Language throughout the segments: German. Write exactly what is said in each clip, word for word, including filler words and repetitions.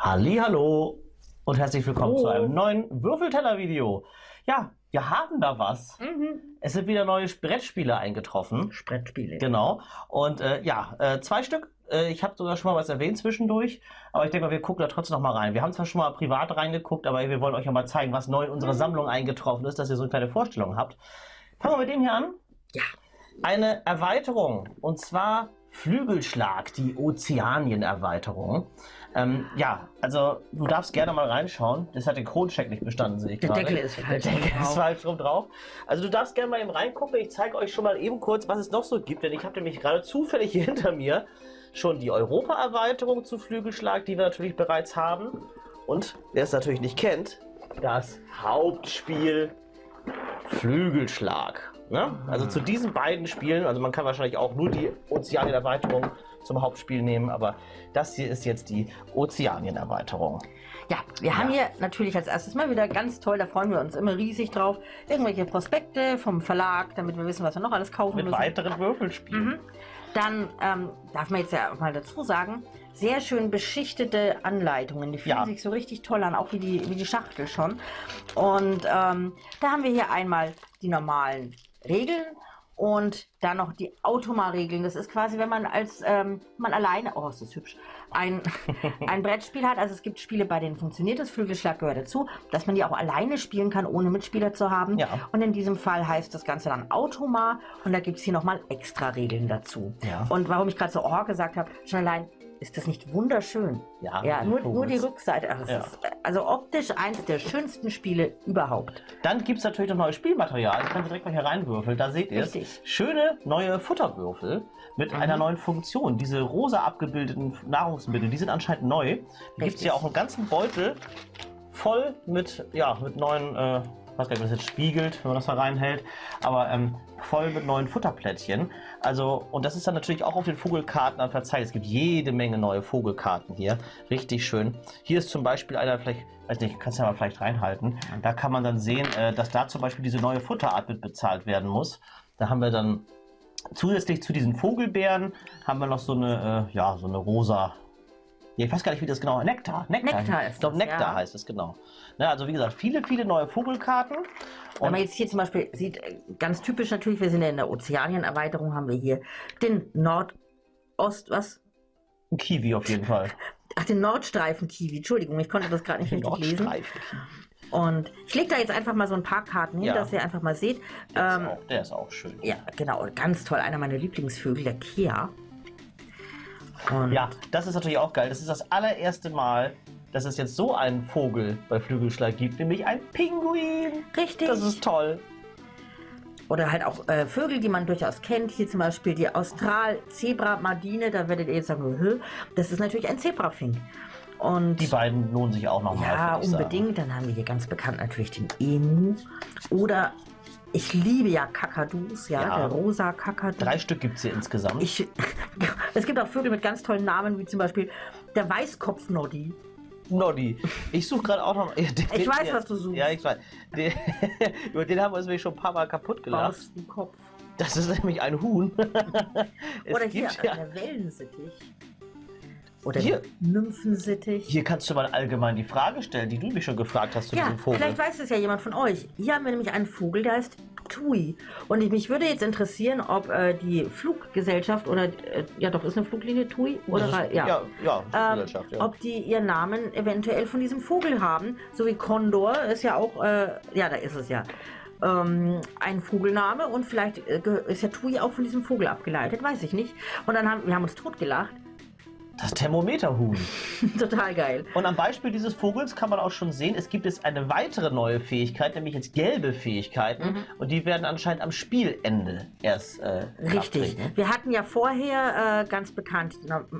Hallihallo und herzlich willkommen oh. zu einem neuen Würfelteller-Video. Ja, wir haben da was. Mhm. Es sind wieder neue Brettspiele eingetroffen. Brettspiele. Genau. Und äh, ja, äh, zwei Stück. Äh, ich habe sogar schon mal was erwähnt zwischendurch. Aber ich denke mal, wir gucken da trotzdem noch mal rein. Wir haben zwar schon mal privat reingeguckt, aber wir wollen euch ja mal zeigen, was neu in unserer mhm. Sammlung eingetroffen ist, dass ihr so eine kleine Vorstellung habt. Fangen wir mit dem hier an. Ja. Eine Erweiterung. Und zwar Flügelschlag, die Ozeanien-Erweiterung. Ähm, ja, also du darfst gerne mal reinschauen. Das hat den Kroncheck nicht bestanden, sehe ich gerade. Der Deckel ist falsch rum drauf. ist falsch rum drauf. Also du darfst gerne mal eben reingucken. Ich zeige euch schon mal eben kurz, was es noch so gibt. Denn ich habe nämlich gerade zufällig hier hinter mir schon die Europa-Erweiterung zu Flügelschlag, die wir natürlich bereits haben. Und wer es natürlich nicht kennt, das Hauptspiel Flügelschlag. Ne? Also zu diesen beiden Spielen, also man kann wahrscheinlich auch nur die Ozeanien-Erweiterung zum Hauptspiel nehmen, aber das hier ist jetzt die Ozeanien-Erweiterung. Ja, wir haben ja. hier natürlich als erstes mal wieder ganz toll, da freuen wir uns immer riesig drauf, irgendwelche Prospekte vom Verlag, damit wir wissen, was wir noch alles kaufen Mit müssen. Mit weiteren Würfelspielen. Mhm. Dann ähm, darf man jetzt ja auch mal dazu sagen, sehr schön beschichtete Anleitungen. Die fühlen ja. sich so richtig toll an, auch wie die, wie die Schachtel schon. Und ähm, da haben wir hier einmal die normalen Regeln und dann noch die Automa-Regeln. Das ist quasi, wenn man als ähm, man alleine, oh, ist das hübsch, ein, ein Brettspiel hat. Also es gibt Spiele, bei denen funktioniert das, Flügelschlag gehört dazu, dass man die auch alleine spielen kann, ohne Mitspieler zu haben. Ja. Und in diesem Fall heißt das Ganze dann Automa und da gibt es hier nochmal extra Regeln dazu. Ja. Und warum ich gerade so oh gesagt habe, schon allein, ist das nicht wunderschön? Ja, ja nur, nur die Rückseite. Also, ja. ist, also optisch eines der schönsten Spiele überhaupt. Dann gibt es natürlich noch neues Spielmaterial. Ich kann direkt mal hier reinwürfeln. Da seht ihr es. Schöne neue Futterwürfel mit mhm. einer neuen Funktion. Diese rosa abgebildeten Nahrungsmittel, die sind anscheinend neu. Da gibt es ja auch einen ganzen Beutel voll mit, ja, mit neuen... Äh, Ich weiß gar nicht, ob das jetzt spiegelt, wenn man das da reinhält, aber ähm, voll mit neuen Futterplättchen. Also, und das ist dann natürlich auch auf den Vogelkarten verzeiht. Es gibt jede Menge neue Vogelkarten hier. Richtig schön. Hier ist zum Beispiel einer, vielleicht, weiß nicht, kannst du ja mal vielleicht reinhalten. Da kann man dann sehen, äh, dass da zum Beispiel diese neue Futterart mit bezahlt werden muss. Da haben wir dann zusätzlich zu diesen Vogelbeeren haben wir noch so eine, äh, ja, so eine rosa. Ich weiß gar nicht, wie das genau heißt. Nektar. Nektar, Nektar ist Ich glaube, Nektar ja. heißt es, genau. Na, also wie gesagt, viele, viele neue Vogelkarten. Und wenn man jetzt hier zum Beispiel sieht, ganz typisch natürlich, wir sind ja in der Ozeanien-Erweiterung, haben wir hier den Nordost... was? Ein Kiwi auf jeden Fall. Ach, den Nordstreifen-Kiwi. Entschuldigung, ich konnte das gerade nicht richtig lesen. Und ich lege da jetzt einfach mal so ein paar Karten hin, ja. dass ihr einfach mal seht. Der, ähm, ist auch, der ist auch schön. Ja, genau. Ganz toll. Einer meiner Lieblingsvögel, der Kea. Und ja, das ist natürlich auch geil. Das ist das allererste Mal, dass es jetzt so einen Vogel bei Flügelschlag gibt, nämlich ein Pinguin. Richtig. Das ist toll. Oder halt auch äh, Vögel, die man durchaus kennt. Hier zum Beispiel die Austral-Zebra-Mardine. Da werdet ihr jetzt sagen, das ist natürlich ein Zebrafink. Und die beiden lohnen sich auch nochmal. Ja, unbedingt. Sagen. Dann haben wir hier ganz bekannt natürlich den Emu. Oder... Ich liebe ja Kakadus, ja, ja. der rosa Kakadu. Drei Stück gibt es hier insgesamt. Ich, es gibt auch Vögel mit ganz tollen Namen, wie zum Beispiel der Weißkopf Noddy. Noddy. Ich suche gerade auch noch... Den, ich weiß, den, was du suchst. Ja, ich weiß. Den, über den haben wir uns nämlich schon ein paar Mal kaputt gelacht. Aus dem Kopf. Das ist nämlich ein Huhn. Es Oder hier, gibt ja der Wellensittich. Oder hier. Nymphensittich. Hier kannst du mal allgemein die Frage stellen, die du mich schon gefragt hast zu ja, diesem Vogel. Vielleicht weiß es ja jemand von euch. Hier haben wir nämlich einen Vogel, der heißt Tui. Und ich, mich würde jetzt interessieren, ob äh, die Fluggesellschaft oder, äh, ja doch, ist eine Fluglinie Tui? Oder ist, ja, ja, ja, Fluggesellschaft, ähm, ja. Ob die ihren Namen eventuell von diesem Vogel haben. So wie Kondor ist ja auch, äh, ja, da ist es ja. Ähm, ein Vogelname und vielleicht äh, ist ja Tui auch von diesem Vogel abgeleitet, weiß ich nicht. Und dann haben wir haben uns totgelacht. Das Thermometerhuhn. Total geil. Und am Beispiel dieses Vogels kann man auch schon sehen, es gibt jetzt eine weitere neue Fähigkeit, nämlich jetzt gelbe Fähigkeiten. Mhm. Und die werden anscheinend am Spielende erst äh, Richtig. Abträgen. Wir hatten ja vorher äh, ganz bekannt,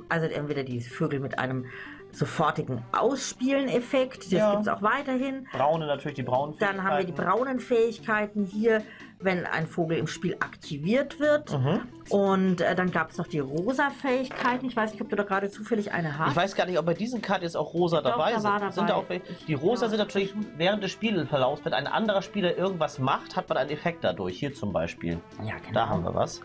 also entweder diese Vögel mit einem sofortigen Ausspielen-Effekt, das ja. gibt es auch weiterhin. Braune natürlich, die braunen Fähigkeiten. Dann haben wir die braunen Fähigkeiten hier, wenn ein Vogel im Spiel aktiviert wird. Mhm. Und äh, dann gab es noch die rosa Fähigkeiten. Ich weiß nicht, ob du da gerade zufällig eine hast. Ich weiß gar nicht, ob bei diesen Karten jetzt auch rosa glaub, dabei, da sind. dabei sind. Da auch, die rosa ja. sind natürlich während des Spielverlaufs, wenn ein anderer Spieler irgendwas macht, hat man einen Effekt dadurch. Hier zum Beispiel. Ja, genau. Da haben wir was.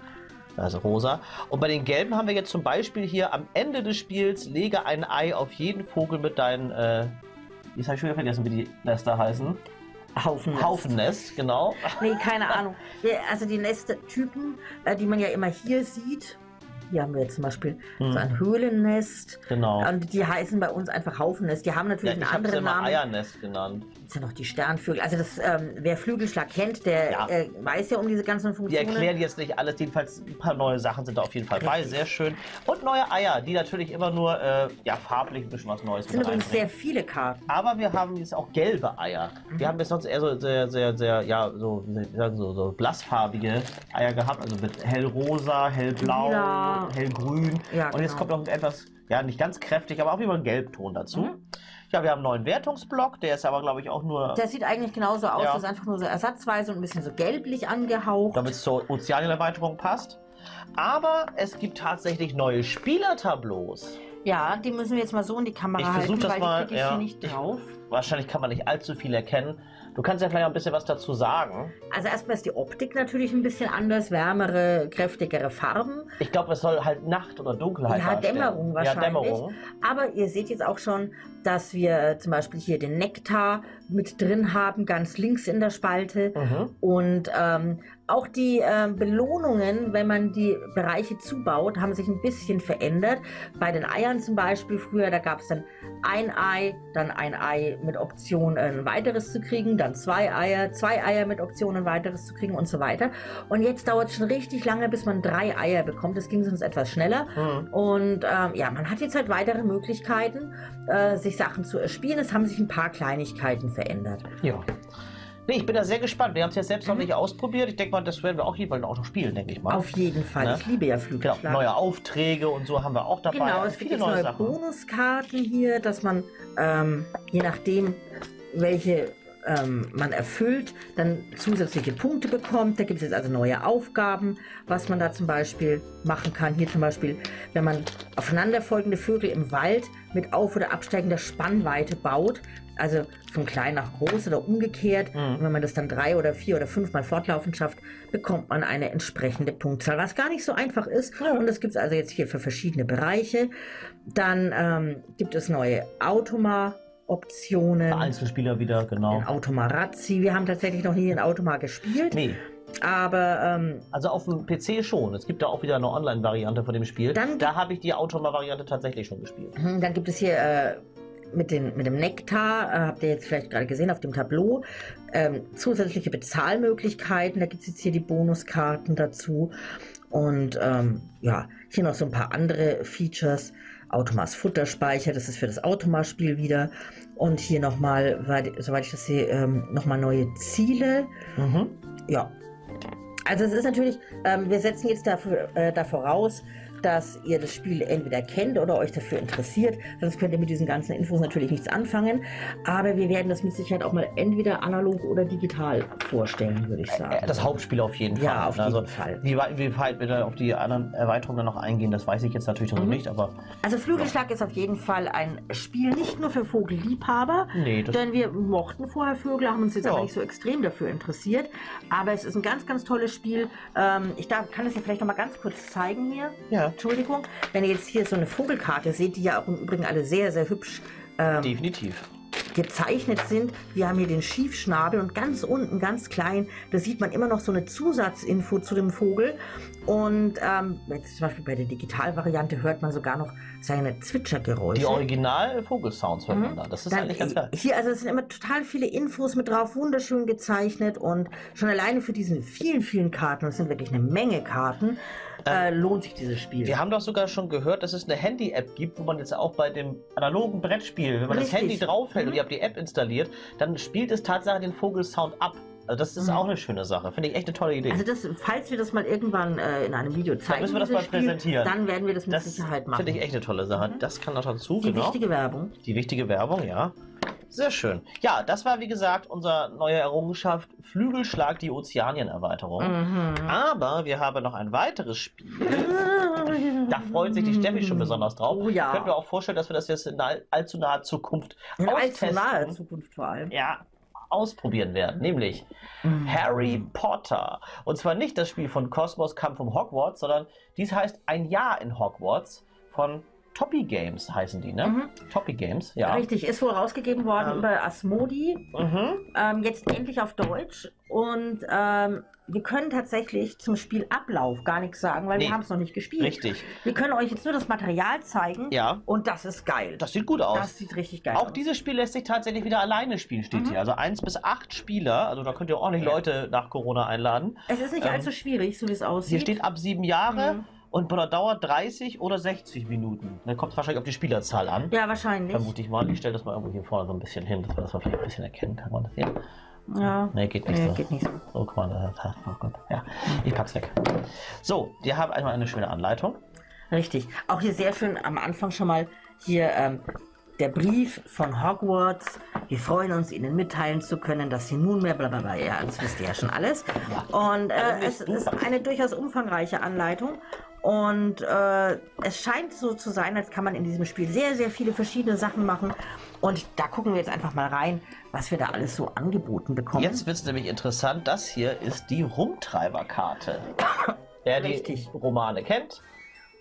also rosa. Und bei den gelben haben wir jetzt zum Beispiel hier am Ende des Spiels, lege ein Ei auf jeden Vogel mit deinen, äh, jetzt habe ich schon wieder vergessen, wie die Nester heißen. Haufennest. Haufennest, genau. Nee, keine Ahnung. Also die Nesttypen, die man ja immer hier sieht, hier haben wir jetzt zum Beispiel hm. so ein Höhlennest. Genau. Und die heißen bei uns einfach Haufennest. Die haben natürlich ja, einen anderen immer Namen. Eiernest genannt. Das sind noch die Sternvögel. Also das, ähm, wer Flügelschlag kennt, der ja. Äh, weiß ja um diese ganzen Funktionen. Die erklären jetzt nicht alles. Jedenfalls ein paar neue Sachen sind da auf jeden Fall Richtig. bei. Sehr schön. Und neue Eier, die natürlich immer nur äh, ja, farblich ein bisschen was Neues sind. Das sind übrigens sehr viele Karten. Aber wir haben jetzt auch gelbe Eier. Mhm. Wir haben bis sonst eher so sehr, sehr, sehr, ja, so, so, so blassfarbige Eier gehabt. Also mit hellrosa, hellblau. Ja. Hellgrün. Ja, und jetzt genau. kommt noch etwas, ja, nicht ganz kräftig, aber auch immer ein Gelbton dazu. Mhm. Ja, wir haben einen neuen Wertungsblock, der ist aber, glaube ich, auch nur... Der sieht eigentlich genauso aus, ja. das ist einfach nur so ersatzweise und ein bisschen so gelblich angehaucht. Damit es zur Ozeanien-Erweiterung passt. Aber es gibt tatsächlich neue Spielertableaus. Ja, die müssen wir jetzt mal so in die Kamera ich halten, das weil mal, die ja, hier nicht drauf. Ich, wahrscheinlich kann man nicht allzu viel erkennen. Du kannst ja vielleicht ein bisschen was dazu sagen. Also erstmal ist die Optik natürlich ein bisschen anders, wärmere, kräftigere Farben. Ich glaube, es soll halt Nacht oder Dunkelheit sein. Ja, Dämmerung wahrscheinlich. Ja, Dämmerung. Aber ihr seht jetzt auch schon, dass wir zum Beispiel hier den Nektar mit drin haben, ganz links in der Spalte. Mhm. Und ähm, auch die äh, Belohnungen, wenn man die Bereiche zubaut, haben sich ein bisschen verändert. Bei den Eiern zum Beispiel früher, da gab es dann ein Ei, dann ein Ei mit Option, ein weiteres zu kriegen, dann zwei Eier, zwei Eier mit Option, ein weiteres zu kriegen und so weiter. Und jetzt dauert es schon richtig lange, bis man drei Eier bekommt. Das ging sonst etwas schneller. Mhm. Und ähm, ja, man hat jetzt halt weitere Möglichkeiten, äh, sich Sachen zu erspielen. Es haben sich ein paar Kleinigkeiten verändert. Ja. Nee, ich bin da sehr gespannt. Wir haben es jetzt selbst mhm. noch nicht ausprobiert. Ich denke mal, das werden wir auch jeweils auch noch spielen, denke ich mal. Auf jeden Fall. Ne? Ich liebe ja Flügelschlag. Genau, neue Aufträge und so haben wir auch dabei. Genau, es gibt viele neue, neue Bonuskarten hier, dass man, ähm, je nachdem, welche ähm, man erfüllt, dann zusätzliche Punkte bekommt. Da gibt es jetzt also neue Aufgaben, was man da zum Beispiel machen kann. Hier zum Beispiel, wenn man aufeinanderfolgende Vögel im Wald mit auf- oder absteigender Spannweite baut, also von klein nach groß oder umgekehrt. Mhm. Und wenn man das dann drei oder vier oder fünf Mal fortlaufend schafft, bekommt man eine entsprechende Punktzahl, was gar nicht so einfach ist. Mhm. Und das gibt es also jetzt hier für verschiedene Bereiche. Dann ähm, gibt es neue Automa. Optionen. Für Einzelspieler wieder, genau. Den Automa Razzi. Wir haben tatsächlich noch nie in Automa gespielt. Nee. Aber, ähm, also auf dem P C schon. Es gibt da auch wieder eine Online-Variante von dem Spiel. Dann, da habe ich die Automa-Variante tatsächlich schon gespielt. Dann gibt es hier äh, mit, den, mit dem Nektar, äh, habt ihr jetzt vielleicht gerade gesehen, auf dem Tableau, äh, zusätzliche Bezahlmöglichkeiten. Da gibt es jetzt hier die Bonuskarten dazu. Und ähm, ja, hier noch so ein paar andere Features. Automas Futterspeicher, das ist für das Automa-Spiel wieder. Und hier nochmal, soweit ich das sehe, ähm, nochmal neue Ziele. Mhm. Ja. Also es ist natürlich, ähm, wir setzen jetzt dafür, äh, davor voraus, dass ihr das Spiel entweder kennt oder euch dafür interessiert. Sonst könnt ihr mit diesen ganzen Infos natürlich nichts anfangen. Aber wir werden das mit Sicherheit auch mal entweder analog oder digital vorstellen, würde ich sagen. Das Hauptspiel auf jeden Fall. Ja, auf jeden also, Fall. Wie weit wir da auf die anderen Erweiterungen dann noch eingehen, das weiß ich jetzt natürlich noch mhm. nicht. Aber also Flügelschlag ja. ist auf jeden Fall ein Spiel, nicht nur für Vogelliebhaber. Nee, denn wir mochten vorher Vögel, haben uns jetzt ja. aber nicht so extrem dafür interessiert. Aber es ist ein ganz, ganz tolles Spiel. Ähm, ich darf, kann es ja vielleicht noch mal ganz kurz zeigen hier. Ja. Entschuldigung, wenn ihr jetzt hier so eine Vogelkarte seht, die ja auch im Übrigen alle sehr, sehr hübsch ähm, definitiv gezeichnet sind. Wir haben hier den Schiefschnabel und ganz unten, ganz klein, da sieht man immer noch so eine Zusatzinfo zu dem Vogel. Und ähm, jetzt zum Beispiel bei der Digitalvariante hört man sogar noch seine Zwitschergeräusche. Die Original-Vogelsounds hört mhm. man da. Das ist Dann eigentlich ganz geil. Hier, also es sind immer total viele Infos mit drauf, wunderschön gezeichnet. Und schon alleine für diese vielen, vielen Karten, das sind wirklich eine Menge Karten, Äh, lohnt sich dieses Spiel. Wir haben doch sogar schon gehört, dass es eine Handy-App gibt, wo man jetzt auch bei dem analogen Brettspiel, wenn man Richtig. das Handy draufhält mhm. und ihr habt die App installiert, dann spielt es tatsächlich den Vogelsound ab. Also das ist mhm. auch eine schöne Sache. Finde ich echt eine tolle Idee. Also das, falls wir das mal irgendwann äh, in einem Video zeigen, dann müssen wir das mal Spiel, präsentieren. Dann werden wir das mit das Sicherheit machen. Finde ich echt eine tolle Sache. Mhm. Das kann noch dazu, Die genau. wichtige Werbung. Die wichtige Werbung, ja. Sehr schön. Ja, das war wie gesagt unsere neue Errungenschaft Flügelschlag, die Ozeanien-Erweiterung. Mhm. Aber wir haben noch ein weiteres Spiel. Da freut sich die Steffi schon besonders drauf. Oh ja. Können wir auch vorstellen, dass wir das jetzt in all, allzu naher Zukunft austesten. In allzu naher Zukunft vor allem. Ja. ausprobieren werden, nämlich mm. Harry Potter. Und zwar nicht das Spiel von Kosmos Kampf um Hogwarts, sondern dies heißt Ein Jahr in Hogwarts von Topi Games heißen die, ne? Mhm. Topi Games, ja. Richtig, ist wohl rausgegeben worden ähm. über Asmodee, mhm. ähm, jetzt endlich auf Deutsch. Und ähm, wir können tatsächlich zum Spielablauf gar nichts sagen, weil nee. wir haben es noch nicht gespielt. Richtig. Wir können euch jetzt nur das Material zeigen ja. und das ist geil. Das sieht gut aus. Das sieht richtig geil aus. Auch dieses Spiel lässt sich tatsächlich wieder alleine spielen, steht mhm. hier. Also eins bis acht Spieler, also da könnt ihr ordentlich ja. Leute nach Corona einladen. Es ist nicht ähm, allzu schwierig, so wie es aussieht. Hier steht ab sieben Jahre. Mhm. Und bei der Dauer dreißig oder sechzig Minuten. Dann kommt es wahrscheinlich auf die Spielerzahl an. Ja, wahrscheinlich. Vermute ich mal. Ich stelle das mal irgendwo hier vorne so ein bisschen hin, dass man das mal vielleicht ein bisschen erkennen kann. Und ja. ja. Nee, geht nicht nee, so. Geht nicht so. So, guck mal. Oh Gott. Ja, ich pack's weg. So, wir haben einmal eine schöne Anleitung. Richtig. Auch hier sehr schön am Anfang schon mal hier ähm, der Brief von Hogwarts. Wir freuen uns, Ihnen mitteilen zu können, dass Sie nunmehr blablabla, ja, das wisst ihr ja schon alles. Und äh, es ist eine durchaus umfangreiche Anleitung. Und äh, es scheint so zu sein, als kann man in diesem Spiel sehr, sehr viele verschiedene Sachen machen. Und da gucken wir jetzt einfach mal rein, was wir da alles so angeboten bekommen. Jetzt wird es nämlich interessant. Das hier ist die Rumtreiberkarte. Wer Richtig. die Romane kennt.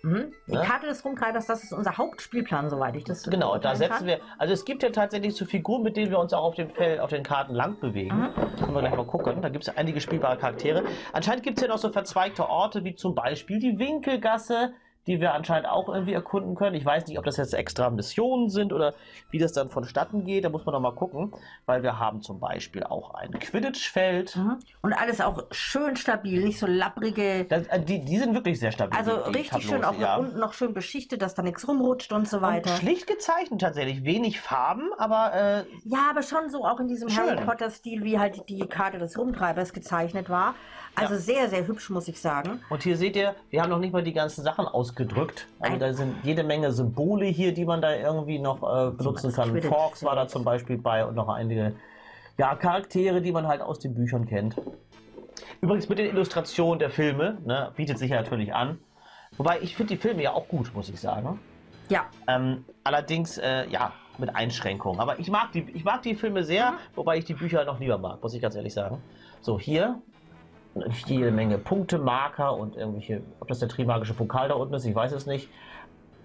Mhm. Die ne? Karte des Rumtreibers, das ist unser Hauptspielplan, soweit ich das... Genau, da setzen kann. wir... Also es gibt ja tatsächlich so Figuren, mit denen wir uns auch auf dem Feld, auf den Karten lang bewegen. Mhm. Können wir gleich mal gucken. Da gibt es einige spielbare Charaktere. Anscheinend gibt es ja noch so verzweigte Orte, wie zum Beispiel die Winkelgasse, die wir anscheinend auch irgendwie erkunden können. Ich weiß nicht, ob das jetzt extra Missionen sind oder wie das dann vonstatten geht. Da muss man noch mal gucken, weil wir haben zum Beispiel auch ein Quidditch-Feld. Mhm. Und alles auch schön stabil, nicht so lapprige... Das, die, die sind wirklich sehr stabil. Also richtig schön, auch ja. unten noch schön beschichtet, dass da nichts rumrutscht und so weiter. Und schlicht gezeichnet tatsächlich, wenig Farben, aber... Äh, ja, aber schon so auch in diesem schön. Harry Potter-Stil, wie halt die Karte des Rumtreibers gezeichnet war. Also ja. sehr, sehr hübsch, muss ich sagen. Und hier seht ihr, wir haben noch nicht mal die ganzen Sachen ausgedrückt. Also Ein da sind jede Menge Symbole hier, die man da irgendwie noch äh, benutzen kann. Forks war da zum Beispiel bei und noch einige ja, Charaktere, die man halt aus den Büchern kennt. Übrigens mit den Illustrationen der Filme, ne, bietet sich ja natürlich an. Wobei, ich finde die Filme ja auch gut, muss ich sagen. Ja. Ähm, allerdings, äh, ja, mit Einschränkungen. Aber ich mag die, ich mag die Filme sehr, mhm. wobei ich die Bücher noch lieber mag, muss ich ganz ehrlich sagen. So, hier... jede Menge Punkte, Marker und irgendwelche, ob das der trimagische Pokal da unten ist, ich weiß es nicht.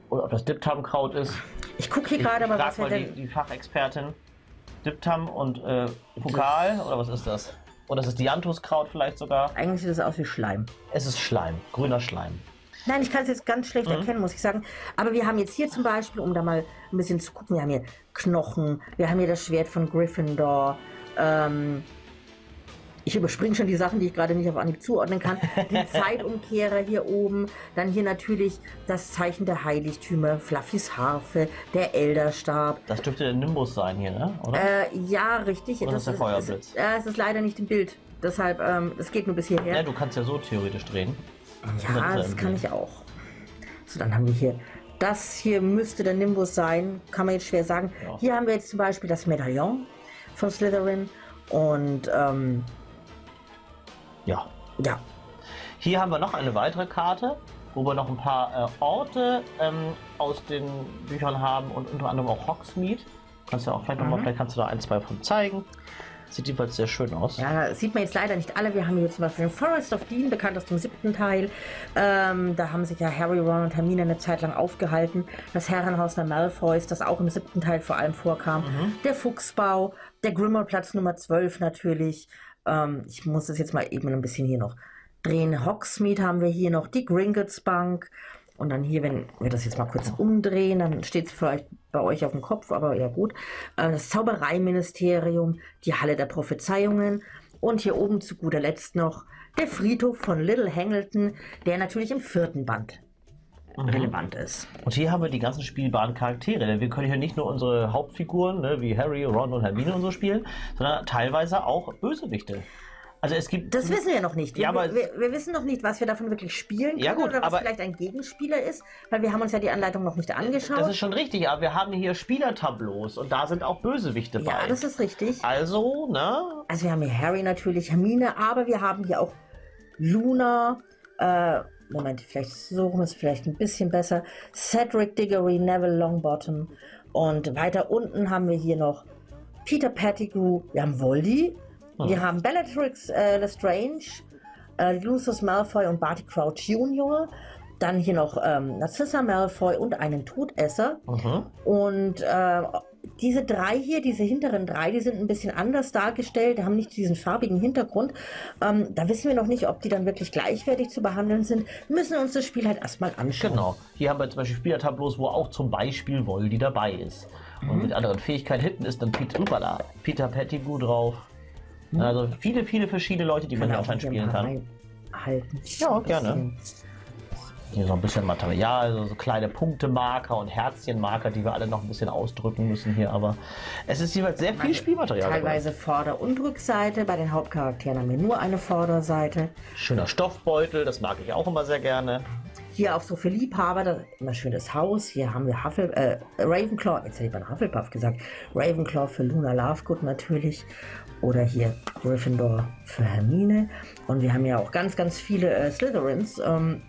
Oder ob das Diptam-Kraut ist. Ich gucke hier gerade mal, was wir denn... die, die Fachexpertin. Diptam und äh, Pokal, das oder was ist das? Oder ist das Dianthuskraut vielleicht sogar? Eigentlich sieht das aus wie Schleim. Es ist Schleim, grüner Schleim. Nein, ich kann es jetzt ganz schlecht mhm. erkennen, muss ich sagen. Aber wir haben jetzt hier zum Beispiel, um da mal ein bisschen zu gucken, wir haben hier Knochen, wir haben hier das Schwert von Gryffindor, ähm... ich überspringe schon die Sachen, die ich gerade nicht auf Anhieb zuordnen kann. Die Zeitumkehrer hier oben. Dann hier natürlich das Zeichen der Heiligtümer, Fluffys Harfe, der Elderstab. Das dürfte der Nimbus sein hier, ne? Oder? Äh, ja, richtig. Oder das ist der Feuerblitz. Ja, es ist leider nicht im Bild. Deshalb, ähm, es geht nur bis hierher. Ja, du kannst ja so theoretisch drehen. Ja, das kann ich auch. So, dann haben wir hier... das hier müsste der Nimbus sein. Kann man jetzt schwer sagen. Ja. Hier haben wir jetzt zum Beispiel das Medaillon von Slytherin. Und, ähm... ja. ja. Hier haben wir noch eine weitere Karte, wo wir noch ein paar äh, Orte ähm, aus den Büchern haben und unter anderem auch Hogsmeade. Kannst du ja auch vielleicht mhm. nochmal, vielleicht kannst du da ein, zwei von zeigen. Sieht jedenfalls sehr schön aus. Ja, sieht man jetzt leider nicht alle. Wir haben hier zum Beispiel den Forest of Dean, bekannt aus dem siebten Teil. Ähm, da haben sich ja Harry, Ron und Hermine eine Zeit lang aufgehalten. Das Herrenhaus der Malfoys, das auch im siebten Teil vor allem vorkam. Mhm. Der Fuchsbau, der Grimmelplatz Nummer zwölf natürlich. Ich muss das jetzt mal eben ein bisschen hier noch drehen. Hogsmeade haben wir hier noch, die Gringotts Bank. Und dann hier, wenn wir das jetzt mal kurz umdrehen, dann steht es vielleicht bei euch auf dem Kopf, aber ja gut. Das Zaubereiministerium, die Halle der Prophezeiungen. Und hier oben zu guter Letzt noch der Friedhof von Little Hangleton, der natürlich im vierten Band relevant ist. Und hier haben wir die ganzen spielbaren Charaktere, denn wir können hier nicht nur unsere Hauptfiguren, ne, wie Harry, Ron und Hermine und so spielen, sondern teilweise auch Bösewichte. Also es gibt... Das wissen wir noch nicht. Ja, wir, aber wir, wir wissen noch nicht, was wir davon wirklich spielen können, ja gut, oder was aber vielleicht ein Gegenspieler ist, weil wir haben uns ja die Anleitung noch nicht angeschaut. Das ist schon richtig, aber wir haben hier Spielertableaus und da sind auch Bösewichte bei. Ja, das ist richtig. Also, ne? Also wir haben hier Harry natürlich, Hermine, aber wir haben hier auch Luna, äh, Moment, vielleicht so rum ist vielleicht ein bisschen besser. Cedric Diggory, Neville Longbottom. Und weiter unten haben wir hier noch Peter Pettigrew, wir haben Voldy, oh. wir haben Bellatrix äh, Lestrange, äh, Lucius Malfoy und Barty Crouch Junior Dann hier noch ähm, Narcissa Malfoy und einen Todesser. Aha. Und äh, diese drei hier, diese hinteren drei, die sind ein bisschen anders dargestellt, haben nicht diesen farbigen Hintergrund. Ähm, da wissen wir noch nicht, ob die dann wirklich gleichwertig zu behandeln sind. Müssen uns das Spiel halt erstmal anschauen. Genau. Hier haben wir zum Beispiel Spielertableaus, wo auch zum Beispiel Voldy dabei ist. Mhm. Und mit anderen Fähigkeiten hinten ist dann Peter, upala, Peter Pettigrew drauf. Mhm. Also viele, viele verschiedene Leute, die man hier auch spielen kann. Halten. Ja, gerne. Hier so ein bisschen Material, so, so kleine Punktemarker und Herzchenmarker, die wir alle noch ein bisschen ausdrücken müssen hier, aber es ist jeweils sehr viel Spielmaterial. Teilweise dabei. Vorder- und Rückseite, bei den Hauptcharakteren haben wir nur eine Vorderseite. Schöner Stoffbeutel, das mag ich auch immer sehr gerne. Hier auch so für Liebhaber, das ist immer ein schönes Haus, hier haben wir Huffle, äh, Ravenclaw, jetzt hätte ich mal Hufflepuff gesagt, Ravenclaw für Luna Lovegood natürlich. Oder hier Gryffindor für Hermine. Und wir haben ja auch ganz, ganz viele äh, Slytherins, ähm,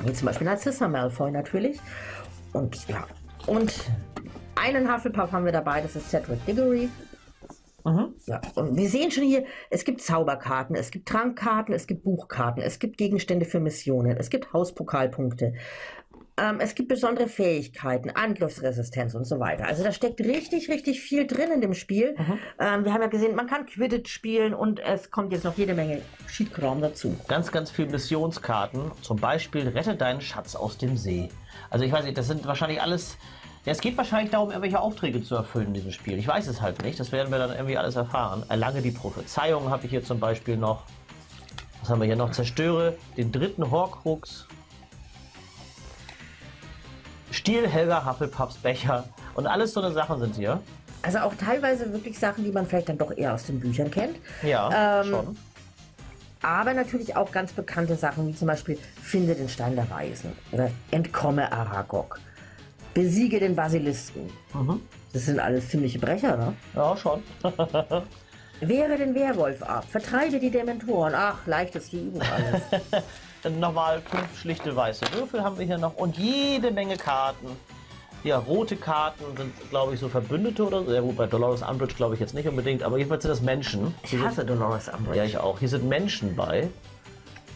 wie zum Beispiel Narcissa Malfoy natürlich. Und ja, und einen Hufflepuff haben wir dabei, das ist Cedric Diggory. Mhm. Ja, und wir sehen schon hier, es gibt Zauberkarten, es gibt Trankkarten, es gibt Buchkarten, es gibt Gegenstände für Missionen, es gibt Hauspokalpunkte, ähm, es gibt besondere Fähigkeiten, Angriffsresistenz und so weiter. Also da steckt richtig, richtig viel drin in dem Spiel. Mhm. Ähm, wir haben ja gesehen, man kann Quidditch spielen und es kommt jetzt noch jede Menge Cheatkram dazu. Ganz, ganz viele Missionskarten, zum Beispiel Rette deinen Schatz aus dem See. Also ich weiß nicht, das sind wahrscheinlich alles... Ja, es geht wahrscheinlich darum, irgendwelche Aufträge zu erfüllen in diesem Spiel. Ich weiß es halt nicht. Das werden wir dann irgendwie alles erfahren. Erlange die Prophezeiung habe ich hier zum Beispiel noch. Was haben wir hier noch? Zerstöre den dritten Horcrux. Stiel Helga Hufflepuffs Becher. Und alles so eine Sachen sind hier. Also auch teilweise wirklich Sachen, die man vielleicht dann doch eher aus den Büchern kennt. Ja, ähm, schon. Aber natürlich auch ganz bekannte Sachen, wie zum Beispiel Finde den Stein der Weisen. Oder Entkomme Aragog. Besiege den Basilisken. Mhm. Das sind alles ziemliche Brecher, ne? Ja, schon. Wehre den Werwolf ab. Vertreibe die Dementoren. Ach, leichtes die Übung alles. Dann nochmal fünf schlichte weiße Würfel haben wir hier noch. Und jede Menge Karten. Ja, rote Karten sind, glaube ich, so Verbündete oder so. Ja gut, bei Dolores Umbridge glaube ich jetzt nicht unbedingt. Aber jedenfalls sind das Menschen. Ich hasse Dolores Umbridge. Ja, ich auch. Hier sind Menschen bei.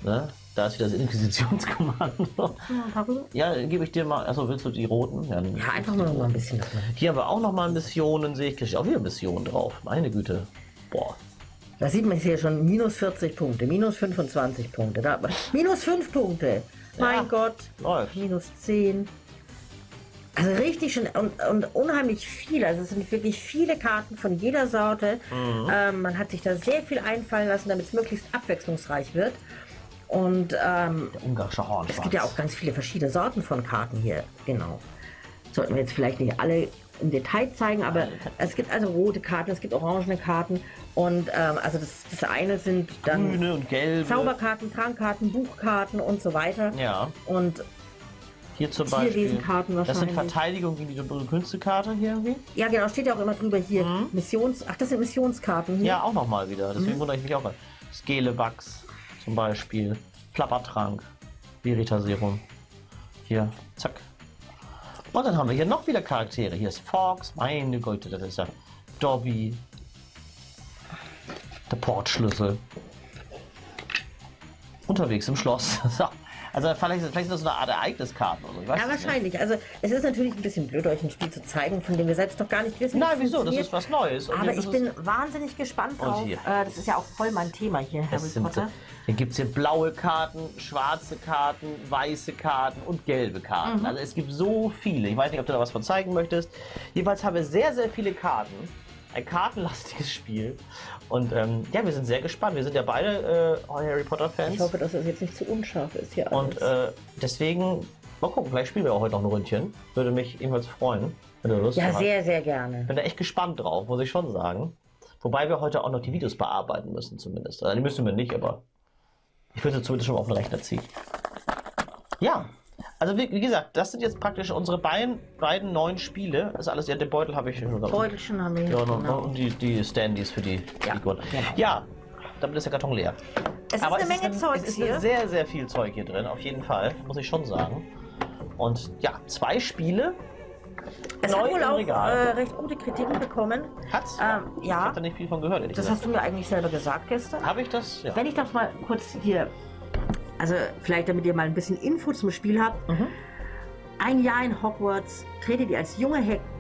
Ne? Da ist wieder das Inquisitionskommando. Ja, gebe ich dir mal. Achso, willst du die roten? Ja, ja, einfach mal noch mal ein bisschen. Hier haben wir auch noch mal Missionen, sehe ich. Kriege ich auch wieder Missionen drauf. Meine Güte. Boah. Da sieht man hier schon minus vierzig Punkte, minus fünfundzwanzig Punkte. Da, minus fünf Punkte. Mein ja, Gott. Läuft. Minus zehn. Also richtig schön und, und unheimlich viel. Also es sind wirklich viele Karten von jeder Sorte. Mhm. Ähm, man hat sich da sehr viel einfallen lassen, damit es möglichst abwechslungsreich wird. Und ähm, der ungarische Hornschwanz. Es gibt ja auch ganz viele verschiedene Sorten von Karten hier, genau. Sollten wir jetzt vielleicht nicht alle im Detail zeigen, aber es gibt also rote Karten, es gibt orangene Karten und ähm, also das, das eine sind dann grüne und gelbe Zauberkarten, Trankkarten, Buchkarten und so weiter. Ja. Und hier zum Beispiel, das sind Verteidigung gegen die Künste-Karte hier irgendwie? Ja genau, steht ja auch immer drüber hier. Mhm. Missions, ach das sind Missionskarten hier. Ja, auch nochmal wieder, deswegen mhm. wundere ich mich auch mal. Skelebugs. Zum Beispiel Plappertrank, Veritaserum. Hier, zack. Und dann haben wir hier noch wieder Charaktere. Hier ist Fox, meine Güte, das ist ja Dobby. Der Portschlüssel. Unterwegs im Schloss. Also vielleicht, vielleicht ist das so eine Art Ereigniskarten oder so. Ich weiß ja, wahrscheinlich. Nicht. Also es ist natürlich ein bisschen blöd, euch ein Spiel zu zeigen, von dem wir selbst doch gar nicht wissen. Nein, wieso? Das ist was Neues. Und aber ich bin wahnsinnig gespannt drauf. Äh, das ist ja auch voll mein Thema hier, Harry Potter. Dann gibt es hier blaue Karten, schwarze Karten, weiße Karten und gelbe Karten. Mhm. Also es gibt so viele. Ich weiß nicht, ob du da was von zeigen möchtest. Jedenfalls haben wir sehr, sehr viele Karten. Ein kartenlastiges Spiel. Und ähm, ja, wir sind sehr gespannt. Wir sind ja beide äh, Harry Potter-Fans. Ich hoffe, dass das jetzt nicht zu unscharf ist hier alles. Und äh, deswegen, mal gucken, vielleicht spielen wir auch heute noch ein Ründchen. Würde mich jedenfalls freuen, wenn du Lust hast. Ja, sehr, sehr gerne. Bin da echt gespannt drauf, muss ich schon sagen. Wobei wir heute auch noch die Videos bearbeiten müssen zumindest. Also die müssen wir nicht, aber ich würde sie zumindest schon mal auf den Rechner ziehen. Ja. Also wie, wie gesagt, das sind jetzt praktisch unsere beiden, beiden neuen Spiele. Das ist alles, ja, den Beutel habe ich schon. Beutel schon haben wir. Ja, und, genau. Und die, die Standys für die ja, Figuren. Genau. Ja, damit ist der Karton leer. Es aber ist eine es Menge ist ein, Zeug es hier. Es ist sehr, sehr viel Zeug hier drin, auf jeden Fall, muss ich schon sagen. Und ja, zwei Spiele, Es hat wohl auch äh, recht gute Kritiken bekommen. Hat's? Ähm, ja. Ich habe da nicht viel von gehört. Das gesagt. Hast du mir eigentlich selber gesagt gestern. Habe ich das? Ja. Wenn ich das mal kurz hier, also vielleicht damit ihr mal ein bisschen Info zum Spiel habt. Mhm. Ein Jahr in Hogwarts tretet ihr als junge Hexen.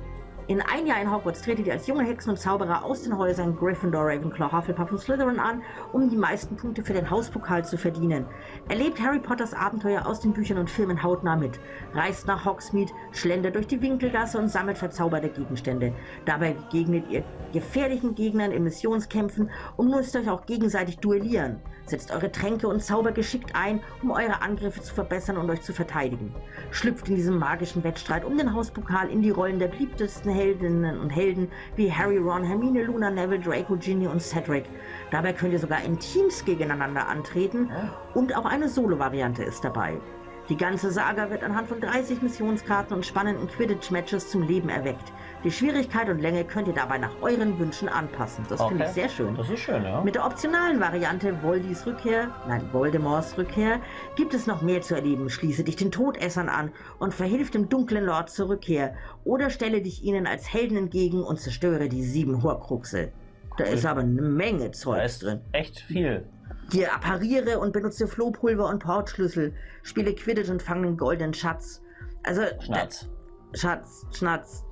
In ein Jahr in Hogwarts tretet ihr als junge Hexen und Zauberer aus den Häusern Gryffindor, Ravenclaw, Hufflepuff und Slytherin an, um die meisten Punkte für den Hauspokal zu verdienen. Erlebt Harry Potters Abenteuer aus den Büchern und Filmen hautnah mit, reist nach Hogsmeade, schlendert durch die Winkelgasse und sammelt verzauberte Gegenstände. Dabei begegnet ihr gefährlichen Gegnern in Missionskämpfen und müsst euch auch gegenseitig duellieren. Setzt eure Tränke und Zauber geschickt ein, um eure Angriffe zu verbessern und euch zu verteidigen. Schlüpft in diesem magischen Wettstreit um den Hauspokal in die Rollen der beliebtesten Heldinnen und Helden wie Harry, Ron, Hermine, Luna, Neville, Draco, Ginny und Cedric. Dabei könnt ihr sogar in Teams gegeneinander antreten und auch eine Solo-Variante ist dabei. Die ganze Saga wird anhand von dreißig Missionskarten und spannenden Quidditch-Matches zum Leben erweckt. Die Schwierigkeit und Länge könnt ihr dabei nach euren Wünschen anpassen. Das okay. finde ich sehr schön. Das ist schön, ja. Mit der optionalen Variante Voldis Rückkehr, nein, Voldemorts Rückkehr, gibt es noch mehr zu erleben. Schließe dich den Todessern an und verhilf dem dunklen Lord zur Rückkehr. Oder stelle dich ihnen als Helden entgegen und zerstöre die sieben Horcruxe. Da ist aber eine Menge Zeugs drin. Echt viel. Hier appariere und benutze Flohpulver und Portschlüssel. Spiele Quidditch und fange einen goldenen Schatz. Also. Schnatz. Schatz, Schnatz.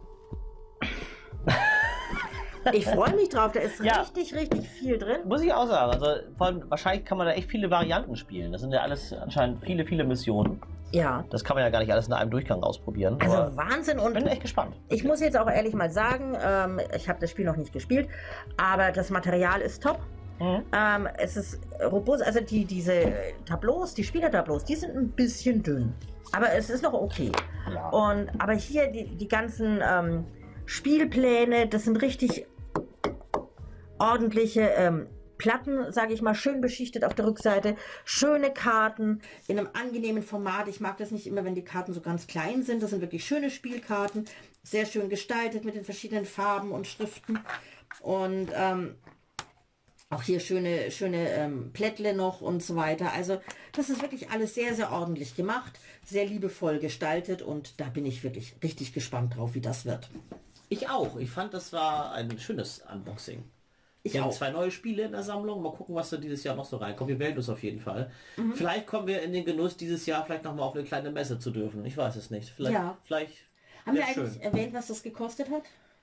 Ich freue mich drauf, da ist ja. richtig, richtig viel drin. Muss ich auch sagen. Also, vor allem, wahrscheinlich kann man da echt viele Varianten spielen. Das sind ja alles anscheinend viele, viele Missionen. Ja. Das kann man ja gar nicht alles in einem Durchgang ausprobieren. Also aber Wahnsinn und... Ich bin echt gespannt. Ich muss jetzt auch ehrlich mal sagen, ähm, ich habe das Spiel noch nicht gespielt, aber das Material ist top. Mhm. Ähm, es ist robust, also die, diese Tableaus, die Spielertableaus, die sind ein bisschen dünn. Aber es ist noch okay. Ja. Und, aber hier die, die ganzen ähm, Spielpläne, das sind richtig ordentliche ähm, Platten, sage ich mal, schön beschichtet auf der Rückseite. Schöne Karten in einem angenehmen Format. Ich mag das nicht immer, wenn die Karten so ganz klein sind. Das sind wirklich schöne Spielkarten. Sehr schön gestaltet mit den verschiedenen Farben und Schriften. Und ähm, auch hier schöne, schöne ähm, Plättle noch und so weiter. Also das ist wirklich alles sehr, sehr ordentlich gemacht. Sehr liebevoll gestaltet. Und da bin ich wirklich richtig gespannt drauf, wie das wird. Ich auch. Ich fand, das war ein schönes Unboxing. Ich wir auch. haben zwei neue Spiele in der Sammlung. Mal gucken, was da dieses Jahr noch so reinkommt. Wir melden uns auf jeden Fall. Mhm. Vielleicht kommen wir in den Genuss, dieses Jahr vielleicht nochmal auf eine kleine Messe zu dürfen. Ich weiß es nicht. Vielleicht, ja. vielleicht Haben wir eigentlich schön. erwähnt, was das gekostet hat?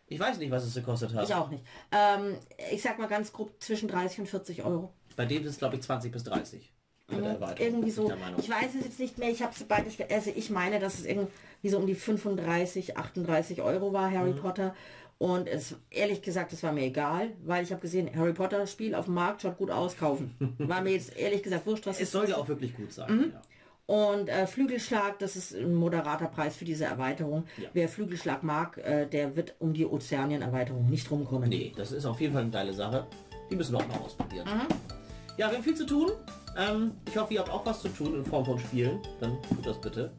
Ich weiß nicht, was es gekostet hat. Ich auch nicht. Ähm, ich sag mal ganz grob zwischen dreißig und vierzig Euro. Bei dem sind es, glaube ich, zwanzig bis dreißig. Mit mhm. der Erweiterung. Irgendwie so. Ich weiß es jetzt nicht mehr. Ich habe es beides. Also ich meine, dass es irgendwie so um die fünfunddreißig, achtunddreißig Euro war, Harry mhm. Potter. Und es, ehrlich gesagt, das war mir egal, weil ich habe gesehen, Harry Potter Spiel auf dem Markt schaut gut aus, kaufen. War mir jetzt ehrlich gesagt wurscht, was es soll ja auch wirklich gut sein. Mhm. Ja. Und äh, Flügelschlag, das ist ein moderater Preis für diese Erweiterung. Ja. Wer Flügelschlag mag, äh, der wird um die Ozeanien-Erweiterung nicht rumkommen. Nee, das ist auf jeden Fall eine geile Sache. Die müssen wir auch mal ausprobieren. Mhm. Ja, wir haben viel zu tun. Ähm, ich hoffe, ihr habt auch was zu tun in Form von Spielen. Dann tut das bitte.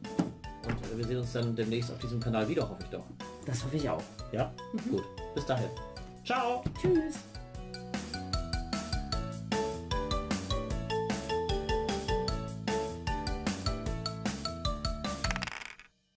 Und wir sehen uns dann demnächst auf diesem Kanal wieder, hoffe ich doch. Das hoffe ich auch. Ja? Mhm. Gut. Bis dahin. Ciao. Tschüss.